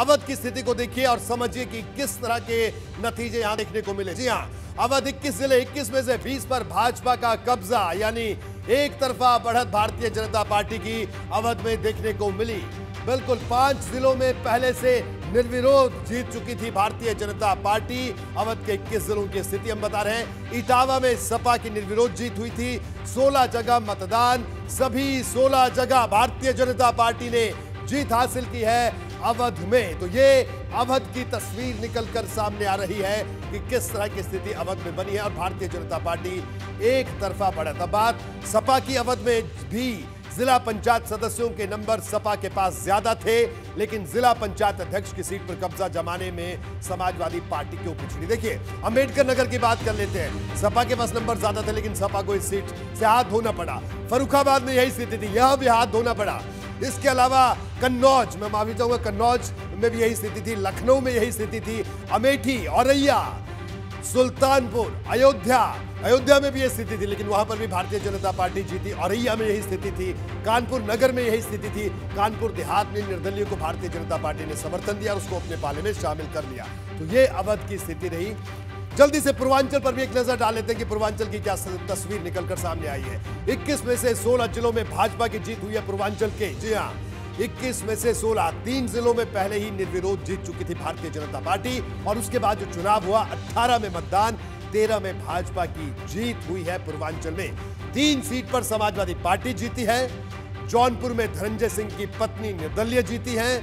अवध की स्थिति को देखिए और समझिए कि किस तरह के नतीजे यहां देखने को मिले। जी हां, अवध 21 जिले 21 में से 20 पर भाजपा का कब्जा, यानी एक तरफा बढ़त भारतीय जनता पार्टी की अवध में देखने को मिली। बिल्कुल 5 जिलों में पहले से निर्विरोध जीत चुकी थी भारतीय जनता पार्टी। अवध के 21 जिलों की स्थिति हम बता रहे हैं। इटावा में सपा की निर्विरोध जीत हुई थी, 16 जगह मतदान, सभी 16 जगह भारतीय जनता पार्टी ने जीत हासिल की है अवध में। तो ये अवध की तस्वीर निकलकर सामने आ रही है कि किस तरह की स्थिति अवध में बनी है और भारतीय जनता पार्टी एक तरफा बढ़त। अब बात सपा की, अवध में भी जिला पंचायत सदस्यों के नंबर सपा के पास ज्यादा थे, लेकिन जिला पंचायत अध्यक्ष की सीट पर कब्जा जमाने में समाजवादी पार्टी क्यों पिछड़ी। देखिए अम्बेडकर नगर की बात कर लेते हैं, सपा के पास नंबर ज्यादा थे लेकिन सपा को इस सीट से हाथ धोना पड़ा। फर्रुखाबाद में यही स्थिति थी, यह भी हाथ धोना पड़ा। इसके अलावा कन्नौज, मैं माफी चाहूंगा, कन्नौज में भी यही स्थिति थी, लखनऊ में यही स्थिति थी, अमेठी, औरैया, सुल्तानपुर, अयोध्या में भी यही स्थिति थी, लेकिन वहां पर भी भारतीय जनता पार्टी जीती। औरैया में यही स्थिति थी, कानपुर नगर में यही स्थिति थी, कानपुर देहात में निर्दलीय को भारतीय जनता पार्टी ने समर्थन दिया और उसको अपने पाले में शामिल कर लिया। तो ये अवध की स्थिति रही। जल्दी से पूर्वांचल पर भी एक नजर डाल लेते हैं कि पूर्वांचल की क्या तस्वीर निकलकर सामने आई है। 21 में से 16 जिलों में भाजपा की जीत हुई है पूर्वांचल के। जी हां, 21 में से 16, 3 जिलों में पहले ही निर्विरोध जीत चुकी थी भारतीय जनता पार्टी और उसके बाद जो चुनाव हुआ 18 में मतदान, 13 में भाजपा की जीत हुई है। पूर्वांचल में 3 सीट पर समाजवादी पार्टी जीती है। जौनपुर में धनंजय सिंह की पत्नी निर्दलीय जीती है।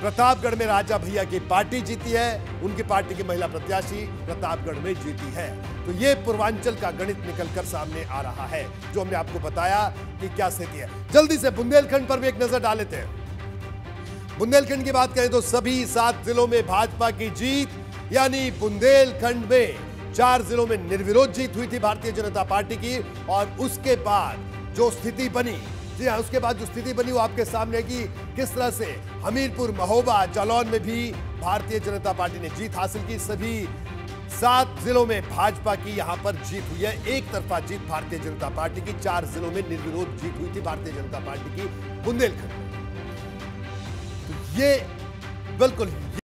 प्रतापगढ़ में राजा भैया की पार्टी जीती है, उनकी पार्टी की महिला प्रत्याशी प्रतापगढ़ में जीती है। तो ये पूर्वांचल का गणित निकलकर सामने आ रहा है, जो हमने आपको बताया कि क्या स्थिति है। जल्दी से बुंदेलखंड पर भी एक नजर डाल लेते हैं। बुंदेलखंड की बात करें तो सभी 7 जिलों में भाजपा की जीत, यानी बुंदेलखंड में 4 जिलों में निर्विरोध जीत हुई थी भारतीय जनता पार्टी की और उसके बाद जो स्थिति बनी, जी हाँ, उसके बाद जो स्थिति बनी वो आपके सामने की किस तरह से हमीरपुर, महोबा, जालौन में भी भारतीय जनता पार्टी ने जीत हासिल की। सभी 7 जिलों में भाजपा की यहां पर जीत हुई है, एक तरफा जीत भारतीय जनता पार्टी की। 4 जिलों में निर्विरोध जीत हुई थी भारतीय जनता पार्टी की बुंदेलखंड। तो ये बिल्कुल